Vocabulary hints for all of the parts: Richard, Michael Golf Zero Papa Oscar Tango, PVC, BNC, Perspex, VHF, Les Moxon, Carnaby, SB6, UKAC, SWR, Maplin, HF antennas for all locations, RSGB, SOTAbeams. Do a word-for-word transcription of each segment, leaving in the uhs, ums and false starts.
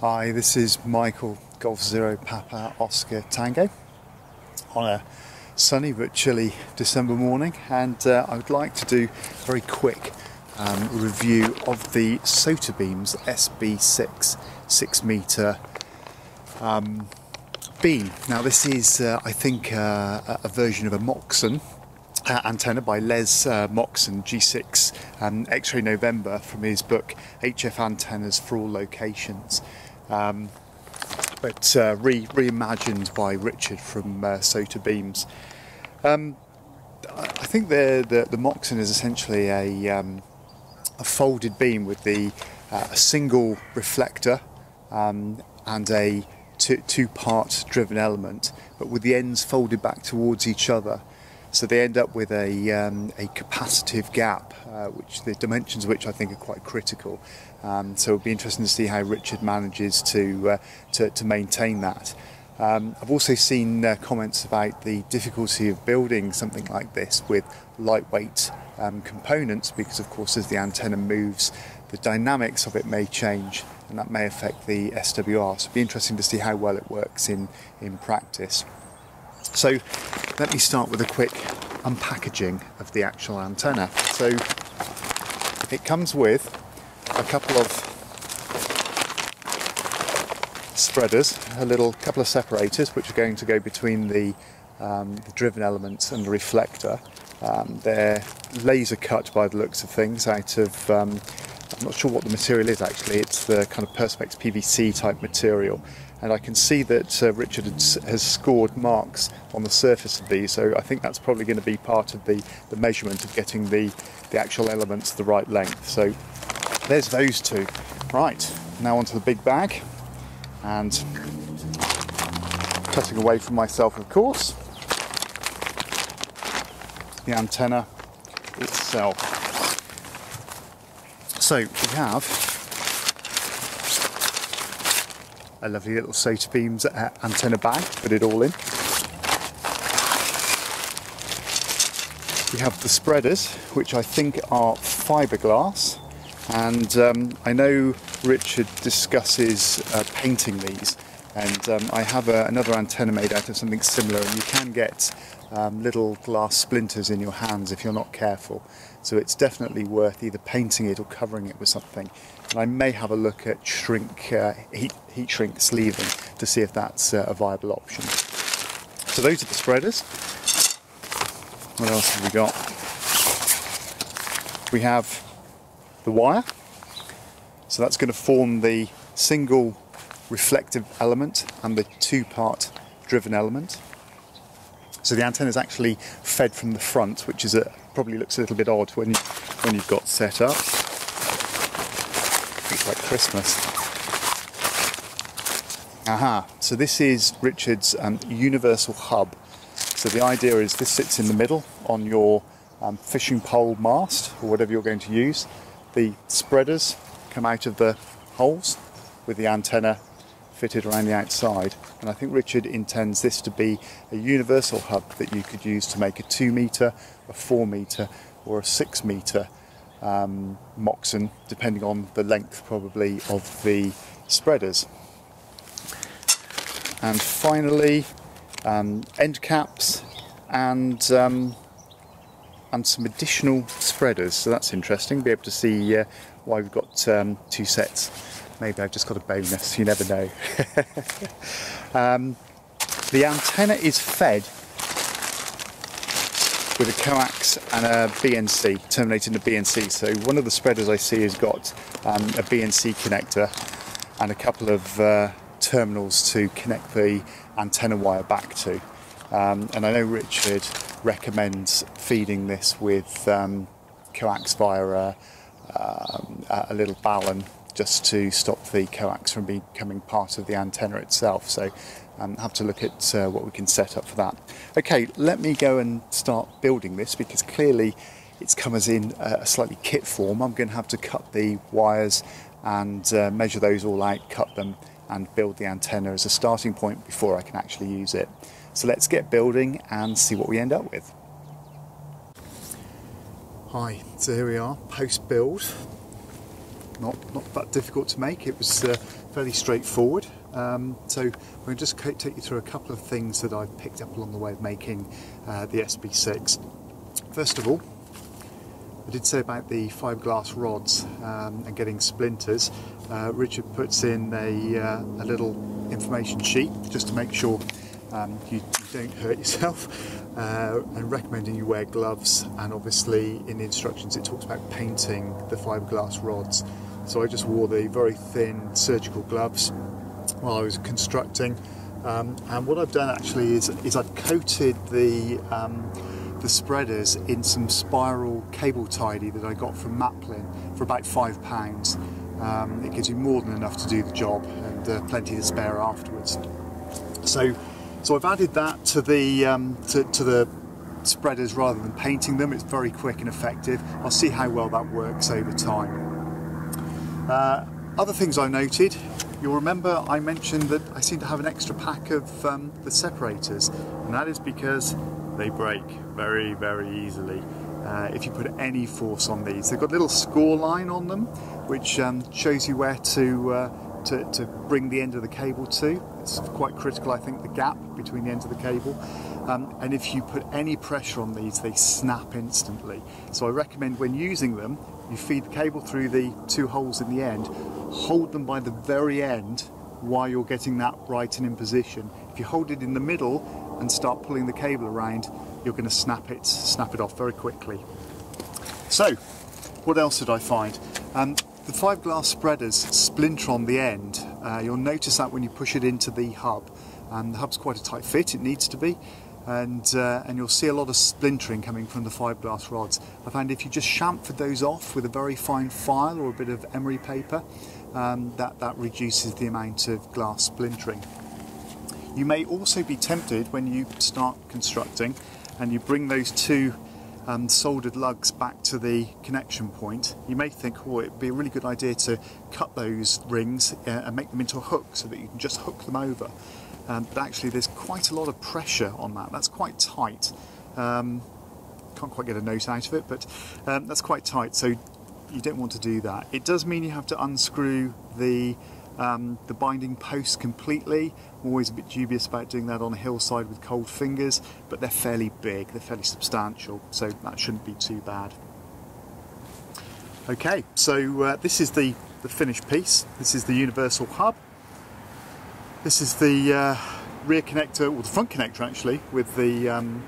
Hi, this is Michael Golf Zero Papa Oscar Tango on a sunny but chilly December morning, and uh, I would like to do a very quick um, review of the SOTAbeams S B six six meter um, beam. Now this is uh, I think uh, a version of a Moxon Uh, antenna by Les uh, Moxon G six um, X-Ray November from his book H F Antennas for All Locations, um, but uh, re reimagined by Richard from uh, SOTAbeams. Um, I think the, the the Moxon is essentially a um, a folded beam with the uh, a single reflector um, and a two, two part driven element, but with the ends folded back towards each other. So they end up with a, um, a capacitive gap, uh, which the dimensions of which I think are quite critical. Um, so it'll be interesting to see how Richard manages to, uh, to, to maintain that. Um, I've also seen uh, comments about the difficulty of building something like this with lightweight um, components, because of course as the antenna moves, the dynamics of it may change, and that may affect the S W R. So it'll be interesting to see how well it works in, in practice. So let me start with a quick unpackaging of the actual antenna. So it comes with a couple of spreaders, a little couple of separators, which are going to go between the, um, the driven elements and the reflector. Um, they're laser cut by the looks of things out of, um, I'm not sure what the material is actually, it's the kind of Perspex P V C type material. And I can see that uh, Richard has scored marks on the surface of these, so I think that's probably going to be part of the, the measurement of getting the, the actual elements the right length. So there's those two. Right, now onto the big bag, and cutting away from myself of course, the antenna itself. So we have a lovely little SOTAbeams uh, antenna bag, put it all in. We have the spreaders, which I think are fiberglass, and um, I know Richard discusses uh, painting these, and um, I have a, another antenna made out of something similar, and you can get um, little glass splinters in your hands if you're not careful. So it's definitely worth either painting it or covering it with something. And I may have a look at shrink, uh, heat, heat shrink sleeving to see if that's uh, a viable option. So those are the spreaders. What else have we got? We have the wire. So that's going to form the single reflective element and the two-part driven element. So the antenna is actually fed from the front, which is a, probably looks a little bit odd when, you, when you've got set up. It's like Christmas. Aha, so this is Richard's um, universal hub. So the idea is this sits in the middle on your um, fishing pole mast or whatever you're going to use. The spreaders come out of the holes with the antenna fitted around the outside, and I think Richard intends this to be a universal hub that you could use to make a two meter, a four meter or a six meter um, Moxon, depending on the length probably of the spreaders. And finally um, end caps and um, and some additional spreaders, so that's interesting, be able to see uh, why we've got um, two sets. Maybe I've just got a bonus, you never know. um, the antenna is fed with a coax and a B N C, terminating the B N C. So one of the spreaders I see has got um, a B N C connector and a couple of uh, terminals to connect the antenna wire back to. Um, and I know Richard recommends feeding this with um, coax via a, um, a little ballon, just to stop the coax from becoming part of the antenna itself. So um, have to look at uh, what we can set up for that. Okay, let me go and start building this, because clearly it's come as in a slightly kit form. I'm going to have to cut the wires and uh, measure those all out, cut them and build the antenna as a starting point before I can actually use it. So let's get building and see what we end up with. Hi, so here we are post build. not not that difficult to make. It was uh, fairly straightforward. Um, so I'm going to just take you through a couple of things that I've picked up along the way of making uh, the S B six. First of all, I did say about the fiberglass rods um, and getting splinters. Uh, Richard puts in a, uh, a little information sheet just to make sure um, you don't hurt yourself, uh, and recommending you wear gloves, and obviously in the instructions it talks about painting the fiberglass rods. So I just wore the very thin surgical gloves while I was constructing, um, and what I've done actually is, is I've coated the um, the spreaders in some spiral cable tidy that I got from Maplin for about five pounds. Um, it gives you more than enough to do the job, and uh, plenty to spare afterwards. So, so I've added that to the um, to, to the spreaders rather than painting them. It's very quick and effective. I'll see how well that works over time. Uh, other things I noted. You'll remember I mentioned that I seem to have an extra pack of um, the separators, and that is because they break very, very easily uh, if you put any force on these. They've got a little score line on them, which um, shows you where to, uh, to to bring the end of the cable to. It's quite critical, I think, the gap between the end of the cable. Um, and if you put any pressure on these, they snap instantly. So I recommend when using them, you feed the cable through the two holes in the end, hold them by the very end while you're getting that right and in position. If you hold it in the middle and start pulling the cable around, you're going to snap it, snap it off very quickly. So, what else did I find? Um, the fiberglass spreaders splinter on the end. Uh, you'll notice that when you push it into the hub. Um, the hub's quite a tight fit, it needs to be, and uh, and you'll see a lot of splintering coming from the fiberglass rods. I found if you just chamfer those off with a very fine file or a bit of emery paper, um, that, that reduces the amount of glass splintering. You may also be tempted when you start constructing and you bring those two um, soldered lugs back to the connection point, you may think, oh, it'd be a really good idea to cut those rings uh, and make them into a hook so that you can just hook them over. Um, but actually there's quite a lot of pressure on that, that's quite tight. Um, can't quite get a note out of it, but um, that's quite tight, so you don't want to do that. It does mean you have to unscrew the Um, the binding posts completely. I'm always a bit dubious about doing that on a hillside with cold fingers, but they're fairly big, they're fairly substantial, so that shouldn't be too bad. Okay, so uh, this is the, the finished piece. This is the universal hub. This is the uh, rear connector, or the front connector actually, with the um,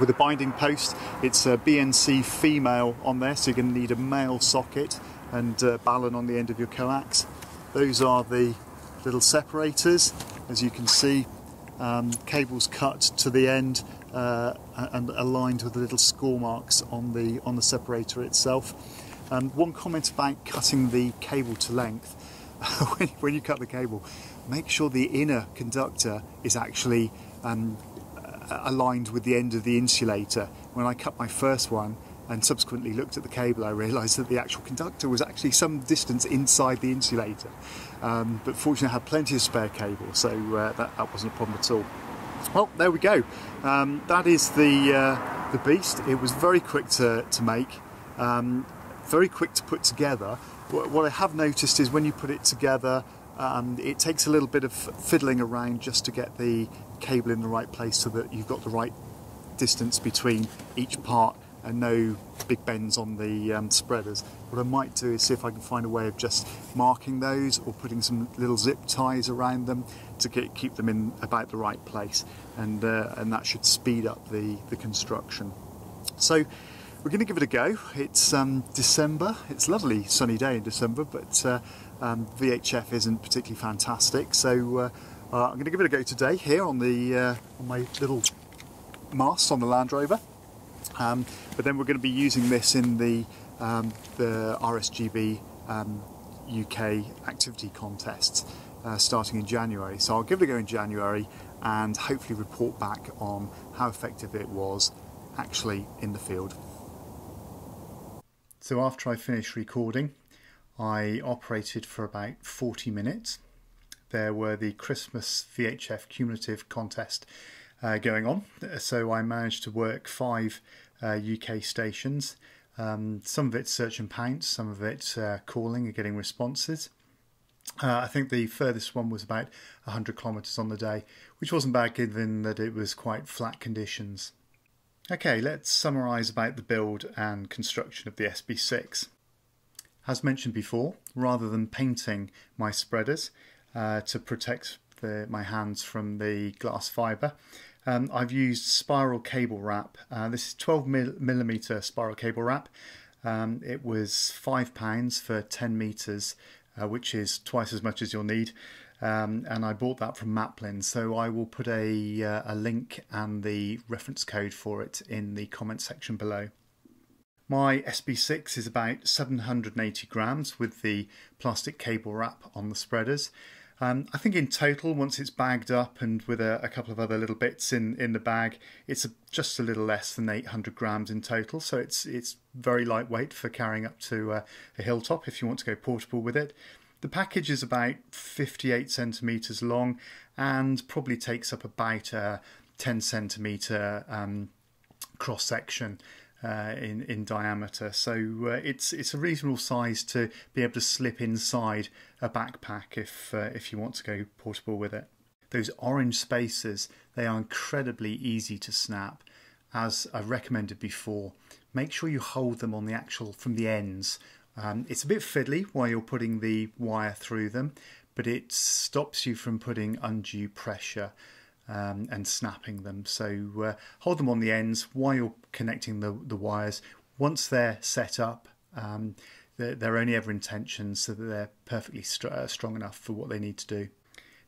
with the binding post. It's a B N C female on there, so you're going to need a male socket and uh, ballon on the end of your coax. Those are the little separators. As you can see, um, cables cut to the end uh, and aligned with the little score marks on the on the separator itself. Um, one comment about cutting the cable to length. when, when you cut the cable, make sure the inner conductor is actually um, aligned with the end of the insulator. When I cut my first one, and subsequently looked at the cable, I realised that the actual conductor was actually some distance inside the insulator. Um, but fortunately I had plenty of spare cable, so uh, that, that wasn't a problem at all. Well, there we go. Um, that is the, uh, the beast. It was very quick to, to make, um, very quick to put together. What, what I have noticed is when you put it together, um, it takes a little bit of fiddling around just to get the cable in the right place so that you've got the right distance between each part and no big bends on the um, spreaders. What I might do is see if I can find a way of just marking those or putting some little zip ties around them to get, keep them in about the right place, and uh, and that should speed up the, the construction. So we're going to give it a go. It's um, December, it's a lovely sunny day in December, but uh, um, V H F isn't particularly fantastic, so uh, uh, I'm going to give it a go today here on, the, uh, on my little mast on the Land Rover. Um, but then we're going to be using this in the, um, the R S G B um, U K activity contests uh, starting in January. So I'll give it a go in January and hopefully report back on how effective it was actually in the field. So after I finished recording, I operated for about forty minutes. There were the Christmas V H F cumulative contest Uh, going on, so I managed to work five uh, U K stations Um, some of it's search and pounce, some of it's uh, calling and getting responses. Uh, I think the furthest one was about one hundred kilometers on the day, which wasn't bad given that it was quite flat conditions. Okay, let's summarise about the build and construction of the S B six. As mentioned before, rather than painting my spreaders uh, to protect the, my hands from the glass fibre, um, I've used spiral cable wrap. Uh, this is twelve millimeter spiral cable wrap. Um, it was five pounds for ten metres, uh, which is twice as much as you'll need. Um, and I bought that from Maplin, so I will put a, uh, a link and the reference code for it in the comment section below. My S B six is about seven hundred and eighty grams with the plastic cable wrap on the spreaders. Um, I think in total, once it's bagged up and with a, a couple of other little bits in, in the bag, it's a, just a little less than eight hundred grams in total. So it's, it's very lightweight for carrying up to uh, a hilltop if you want to go portable with it. The package is about fifty-eight centimetres long and probably takes up about a ten centimetre um, cross-section uh, in, in diameter. So uh, it's, it's a reasonable size to be able to slip inside a backpack if, uh, if you want to go portable with it. Those orange spacers, they are incredibly easy to snap. As I recommended before, make sure you hold them on the actual, from the ends. Um, it's a bit fiddly while you're putting the wire through them, but it stops you from putting undue pressure um, and snapping them. So uh, hold them on the ends while you're connecting the, the wires. Once they're set up, um, they're, they're only ever in tension so that they're perfectly st uh, strong enough for what they need to do.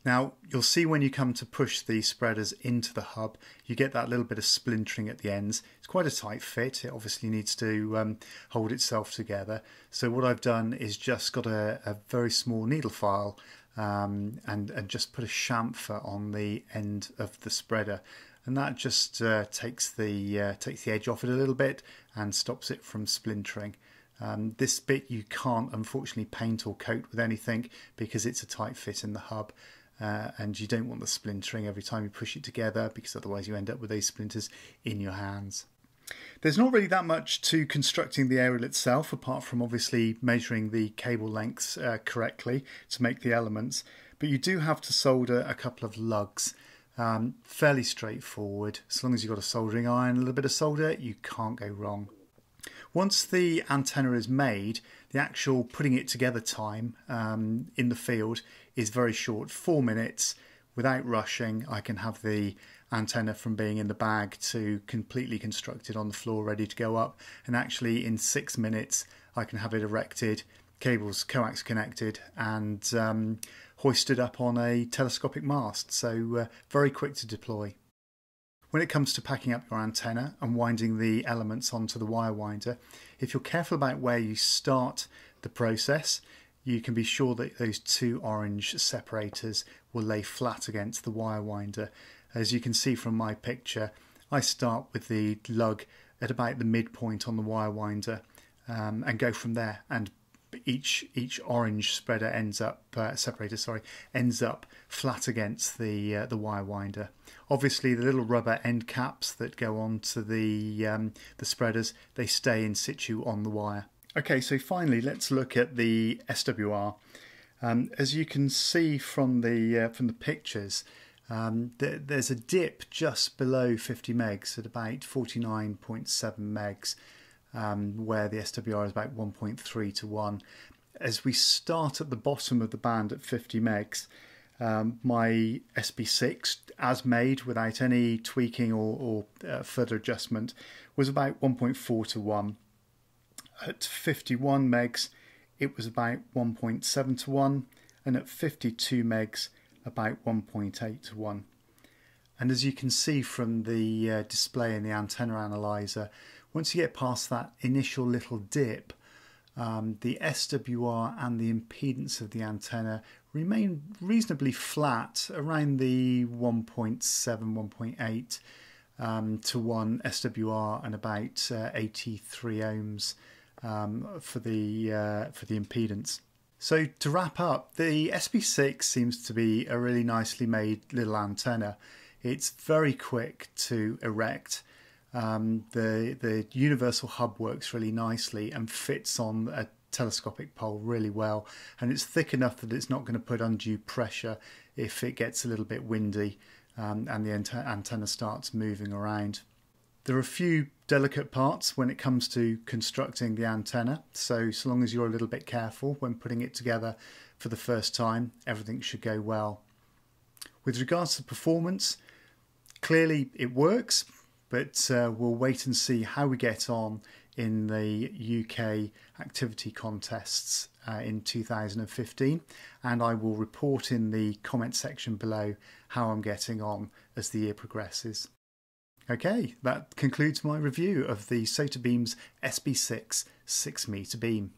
Now, you'll see when you come to push the spreaders into the hub, you get that little bit of splintering at the ends. It's quite a tight fit. It obviously needs to um, hold itself together. So what I've done is just got a, a very small needle file um, and, and just put a chamfer on the end of the spreader. And that just uh, takes, the, uh, takes the edge off it a little bit and stops it from splintering. Um, this bit you can't, unfortunately, paint or coat with anything because it's a tight fit in the hub. Uh, and you don't want the splintering every time you push it together because otherwise you end up with those splinters in your hands. There's not really that much to constructing the aerial itself apart from obviously measuring the cable lengths uh, correctly to make the elements, but you do have to solder a couple of lugs. Um, fairly straightforward. As long as you've got a soldering iron, a little bit of solder, you can't go wrong. Once the antenna is made, the actual putting it together time um, in the field is very short, four minutes. Without rushing, I can have the antenna from being in the bag to completely constructed on the floor, ready to go up. And actually in six minutes, I can have it erected, cables coax connected and um, hoisted up on a telescopic mast. So uh, very quick to deploy. When it comes to packing up your antenna and winding the elements onto the wire winder, if you're careful about where you start the process, you can be sure that those two orange separators will lay flat against the wire winder. As you can see from my picture, I start with the lug at about the midpoint on the wire winder um, and go from there, and each each orange spreader ends up uh, separator sorry ends up flat against the uh, the wire winder. Obviously the little rubber end caps that go on to the um, the spreaders, they stay in situ on the wire. Okay, so finally let's look at the S W R. Um, as you can see from the uh, from the pictures, um, th there's a dip just below fifty megs at about forty-nine point seven megs. Um, where the S W R is about one point three to one. As we start at the bottom of the band at fifty megs, um, my S B six, as made without any tweaking or, or uh, further adjustment, was about one point four to one. At fifty-one megs, it was about one point seven to one, and at fifty-two megs, about one point eight to one. And as you can see from the uh, display in the antenna analyzer, once you get past that initial little dip, um, the S W R and the impedance of the antenna remain reasonably flat around the one point seven, one point eight um, to one S W R and about uh, eighty-three ohms um, for the uh, for the impedance. So to wrap up, the S B six seems to be a really nicely made little antenna. It's very quick to erect. um, the, the universal hub works really nicely and fits on a telescopic pole really well, and it's thick enough that it's not going to put undue pressure if it gets a little bit windy um, and the ante antenna starts moving around. There are a few delicate parts when it comes to constructing the antenna, so so long as you're a little bit careful when putting it together for the first time, everything should go well. With regards to performance, clearly it works, but uh, we'll wait and see how we get on in the U K activity contests uh, in two thousand fifteen, and I will report in the comment section below how I'm getting on as the year progresses. Okay, that concludes my review of the SOTAbeams S B six six meter beam.